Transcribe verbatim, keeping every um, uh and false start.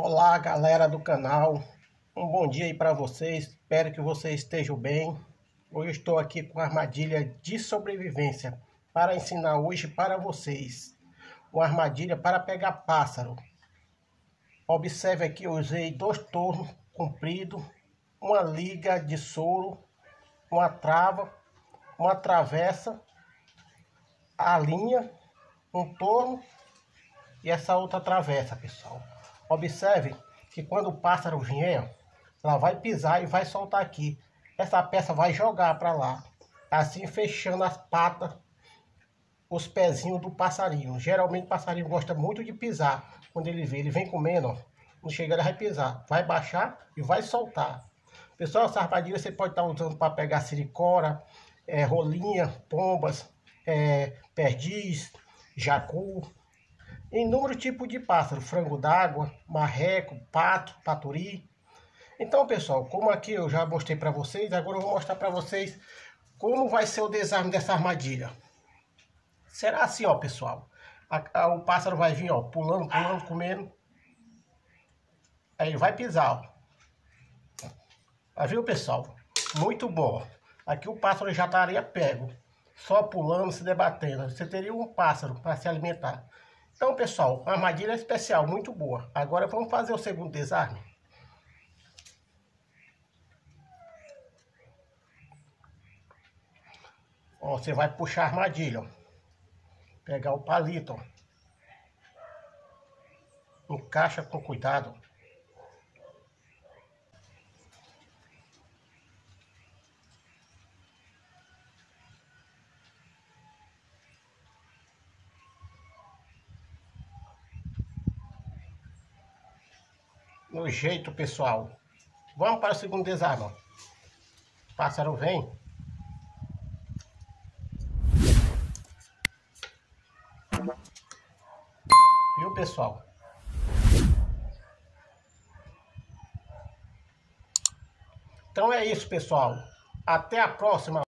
Olá galera do canal, um bom dia aí para vocês, espero que vocês estejam bem. Hoje eu estou aqui com a armadilha de sobrevivência para ensinar hoje para vocês. Uma armadilha para pegar pássaro. Observe aqui, eu usei dois tornos compridos, uma liga de soro, uma trava, uma travessa, a linha, um torno e essa outra travessa, pessoal. Observe que quando o pássaro vier, ela vai pisar e vai soltar aqui. Essa peça vai jogar para lá, assim fechando as patas, os pezinhos do passarinho. Geralmente o passarinho gosta muito de pisar. Quando ele vê, ele vem comendo, ó. Quando chega ele vai pisar, vai baixar e vai soltar. Pessoal, essa armadilha você pode estar usando para pegar siricora, é, rolinha, pombas, é, perdiz, jacu. Inúmeros tipos de pássaro, frango d'água, marreco, pato, paturi. Então, pessoal, como aqui eu já mostrei para vocês, agora eu vou mostrar para vocês como vai ser o desarme dessa armadilha. Será assim, ó, pessoal. A, a, o pássaro vai vir, ó, pulando, pulando, comendo. Aí ele vai pisar, ó. Tá, viu, pessoal? Muito bom. Aqui o pássaro já estaria pego, só pulando, se debatendo. Você teria um pássaro para se alimentar. Então, pessoal, uma armadilha especial, muito boa. Agora vamos fazer o segundo desarme. Ó, você vai puxar a armadilha, ó. Pegar o palito, ó. Encaixa com cuidado. No jeito, pessoal. Vamos para o segundo desarme. O pássaro vem. Viu, pessoal? Então é isso, pessoal. Até a próxima.